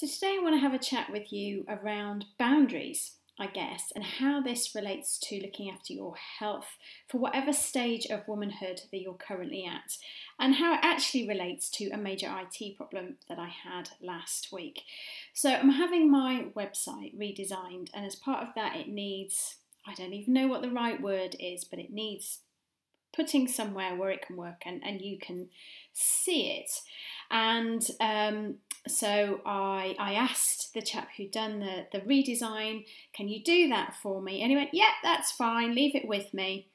So today I want to have a chat with you around boundaries, I guess, and how this relates to looking after your health for whatever stage of womanhood that you're currently at, and how it actually relates to a major IT problem that I had last week. So I'm having my website redesigned, and as part of that it needs, I don't even know what the right word is, but it needs putting somewhere where it can work and you can see it. And so I asked the chap who'd done the redesign, can you do that for me? And he went, yep, that's fine, leave it with me.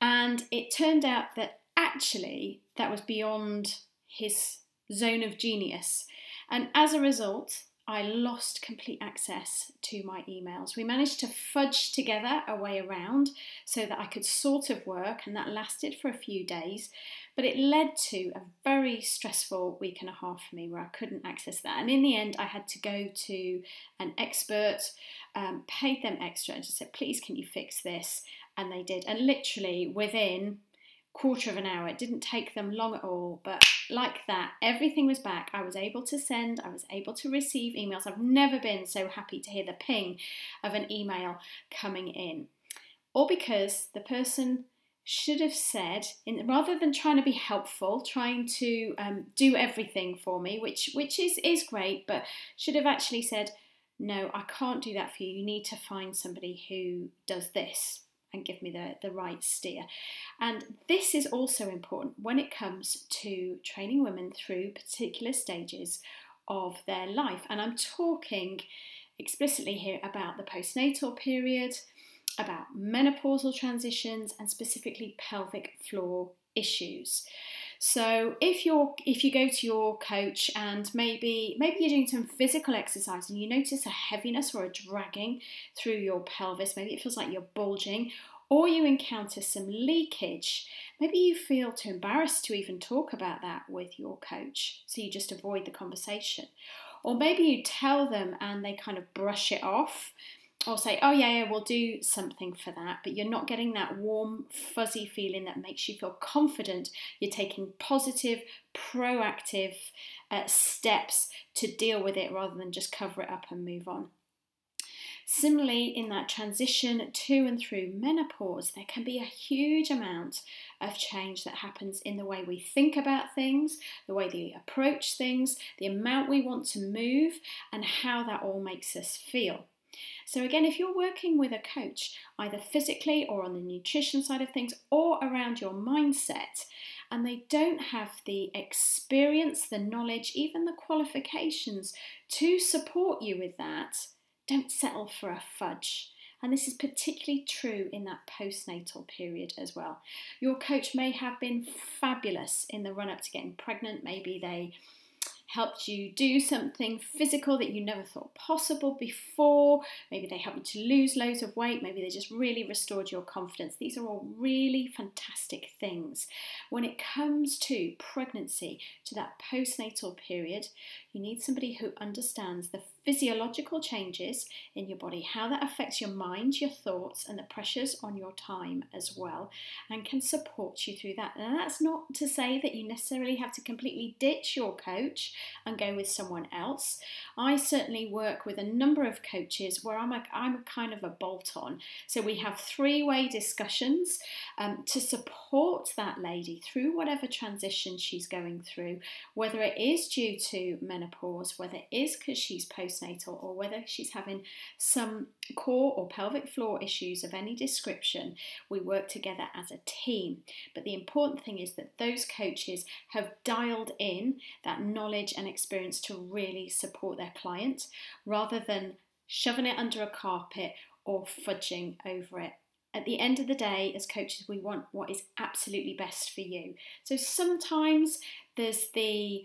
And it turned out that actually that was beyond his zone of genius. And as a result, I lost complete access to my emails. We managed to fudge together a way around so that I could sort of work, and that lasted for a few days, but it led to a very stressful week and a half for me where I couldn't access that. And in the end, I had to go to an expert, paid them extra and just said, please, can you fix this? And they did. And literally within quarter of an hour, it didn't take them long at all, but like that, everything was back. I was able to send, I was able to receive emails. I've never been so happy to hear the ping of an email coming in. All because the person should have said, rather than trying to be helpful, trying to do everything for me, which is great, but should have actually said, no, I can't do that for you. You need to find somebody who does this and give me the right steer. And this is also important when it comes to training women through particular stages of their life. And I'm talking explicitly here about the postnatal period, about menopausal transitions, and specifically pelvic floor issues. So if you go to your coach and maybe you're doing some physical exercise and you notice a heaviness or a dragging through your pelvis, maybe it feels like you're bulging, or you encounter some leakage, maybe you feel too embarrassed to even talk about that with your coach, so you just avoid the conversation. Or maybe you tell them and they kind of brush it off, or say, oh yeah, we'll do something for that, but you're not getting that warm, fuzzy feeling that makes you feel confident you're taking positive, proactive steps to deal with it rather than just cover it up and move on. Similarly, in that transition to and through menopause, there can be a huge amount of change that happens in the way we think about things, the way we approach things, the amount we want to move, and how that all makes us feel. So again, if you're working with a coach, either physically or on the nutrition side of things or around your mindset, and they don't have the experience, the knowledge, even the qualifications to support you with that, don't settle for a fudge. And this is particularly true in that postnatal period as well. Your coach may have been fabulous in the run-up to getting pregnant. Maybe they helped you do something physical that you never thought possible before. Maybe they helped you to lose loads of weight. Maybe they just really restored your confidence. These are all really fantastic things. When it comes to pregnancy, to that postnatal period, you need somebody who understands the physiological changes in your body, how that affects your mind, your thoughts, and the pressures on your time as well, and can support you through that. And that's not to say that you necessarily have to completely ditch your coach and go with someone else. I certainly work with a number of coaches where I'm a kind of a bolt-on. So we have three-way discussions to support that lady through whatever transition she's going through, whether it is due to menopause, whether it is because she's postnatal, or whether she's having some core or pelvic floor issues of any description. We work together as a team. But the important thing is that those coaches have dialed in that knowledge and experience to really support their client rather than shoving it under a carpet or fudging over it. At the end of the day, as coaches, we want what is absolutely best for you. So sometimes there's the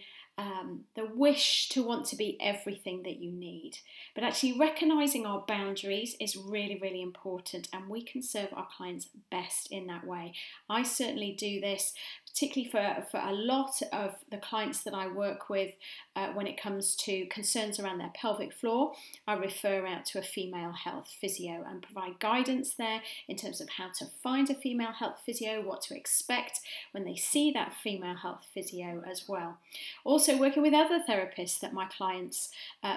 wish to want to be everything that you need. But actually recognising our boundaries is really, really important, and we can serve our clients best in that way. I certainly do this particularly for a lot of the clients that I work with when it comes to concerns around their pelvic floor. I refer out to a female health physio and provide guidance there in terms of how to find a female health physio, what to expect when they see that female health physio as well. Also working with other therapists that my clients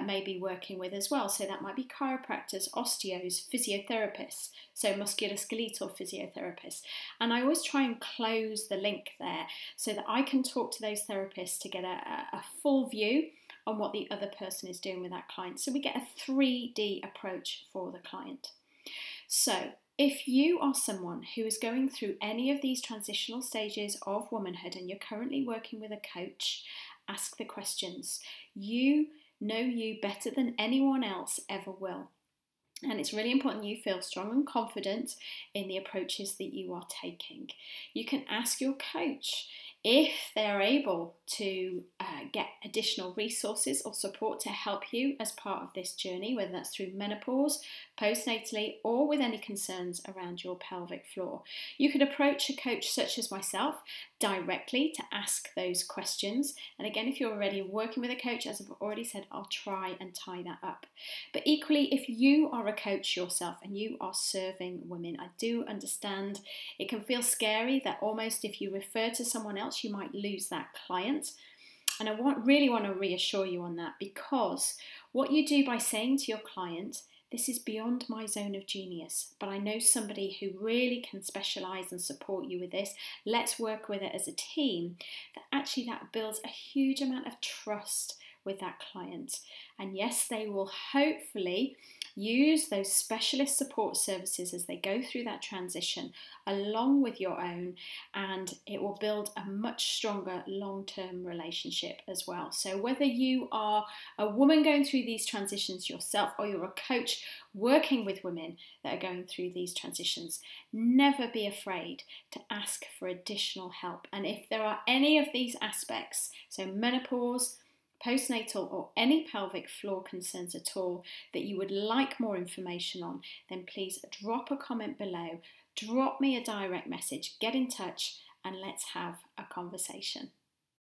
may be working with as well. So that might be chiropractors, osteos, physiotherapists, so musculoskeletal physiotherapists. And I always try and close the link there so that I can talk to those therapists to get a full view on what the other person is doing with that client. So we get a 3D approach for the client. So if you are someone who is going through any of these transitional stages of womanhood and you're currently working with a coach, ask the questions. You know you better than anyone else ever will. And it's really important you feel strong and confident in the approaches that you are taking. You can ask your coach if they're able to get additional resources or support to help you as part of this journey, whether that's through menopause, postnatally, or with any concerns around your pelvic floor. You could approach a coach such as myself directly to ask those questions. And again, if you're already working with a coach, as I've already said, I'll try and tie that up. But equally, if you are a coach yourself and you are serving women, I do understand it can feel scary that almost if you refer to someone else, you might lose that client. And I really want to reassure you on that, because what you do by saying to your client, this is beyond my zone of genius, but I know somebody who really can specialise and support you with this. Let's work with it as a team. That actually that builds a huge amount of trust with that client. And yes, they will hopefully use those specialist support services as they go through that transition along with your own, and it will build a much stronger long-term relationship as well. So whether you are a woman going through these transitions yourself or you're a coach working with women that are going through these transitions, never be afraid to ask for additional help. And if there are any of these aspects, so menopause, postnatal, or any pelvic floor concerns at all that you would like more information on, then please drop a comment below, drop me a direct message, get in touch, and let's have a conversation.